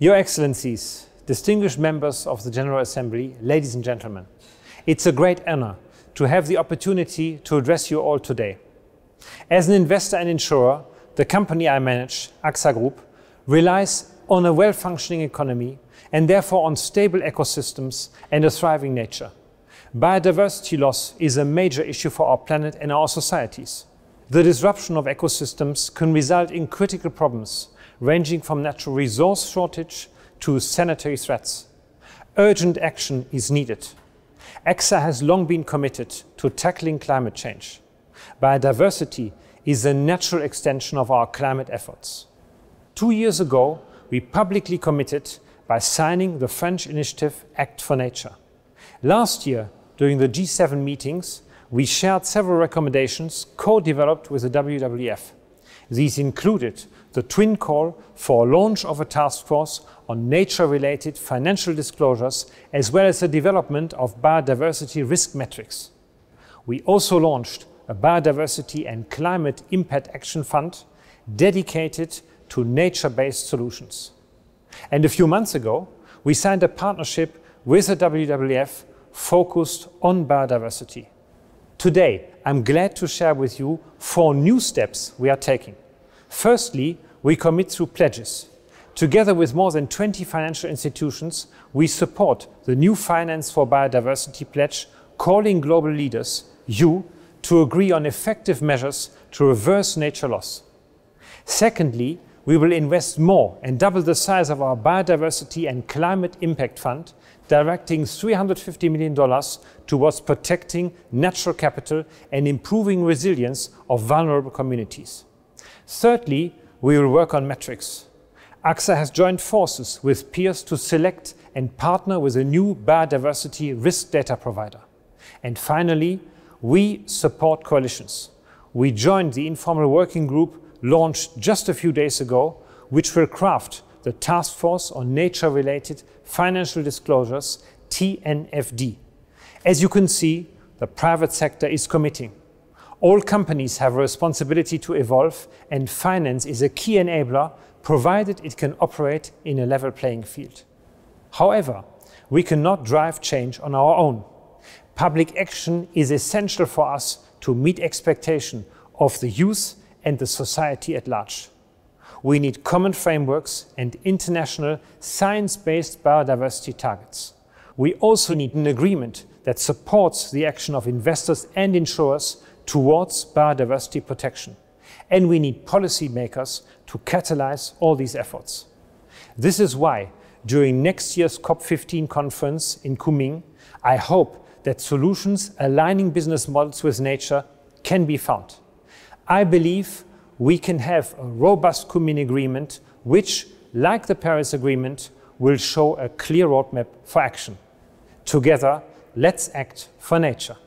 Your Excellencies, distinguished members of the General Assembly, ladies and gentlemen, it's a great honor to have the opportunity to address you all today. As an investor and insurer, the company I manage, AXA Group, relies on a well-functioning economy and therefore on stable ecosystems and a thriving nature. Biodiversity loss is a major issue for our planet and our societies. The disruption of ecosystems can result in critical problems ranging from natural resource shortage to sanitary threats. Urgent action is needed. AXA has long been committed to tackling climate change. Biodiversity is a natural extension of our climate efforts. 2 years ago, we publicly committed by signing the French initiative Act for Nature. Last year, during the G7 meetings, we shared several recommendations co-developed with the WWF. These included the twin call for launch of a task force on nature-related financial disclosures, as well as the development of biodiversity risk metrics. We also launched a biodiversity and climate impact action fund dedicated to nature-based solutions. And a few months ago, we signed a partnership with the WWF focused on biodiversity. Today, I'm glad to share with you 4 new steps we are taking. Firstly, we commit through pledges. Together with more than 20 financial institutions, we support the new Finance for Biodiversity Pledge, calling global leaders, you, to agree on effective measures to reverse nature loss. Secondly, we will invest more and double the size of our Biodiversity and Climate Impact Fund, directing $350 million towards protecting natural capital and improving resilience of vulnerable communities. Thirdly, we will work on metrics. AXA has joined forces with peers to select and partner with a new biodiversity risk data provider. And finally, we support coalitions. We joined the informal working group launched just a few days ago, which will craft the Task Force on Nature-Related Financial Disclosures, TNFD. As you can see, the private sector is committing. All companies have a responsibility to evolve, and finance is a key enabler, provided it can operate in a level playing field. However, we cannot drive change on our own. Public action is essential for us to meet expectations of the youth and the society at large. We need common frameworks and international science-based biodiversity targets. We also need an agreement that supports the action of investors and insurers towards biodiversity protection. And we need policymakers to catalyze all these efforts. This is why, during next year's COP15 conference in Kunming, I hope that solutions aligning business models with nature can be found. I believe we can have a robust Kunming agreement which, like the Paris Agreement, will show a clear roadmap for action. Together, let's act for nature.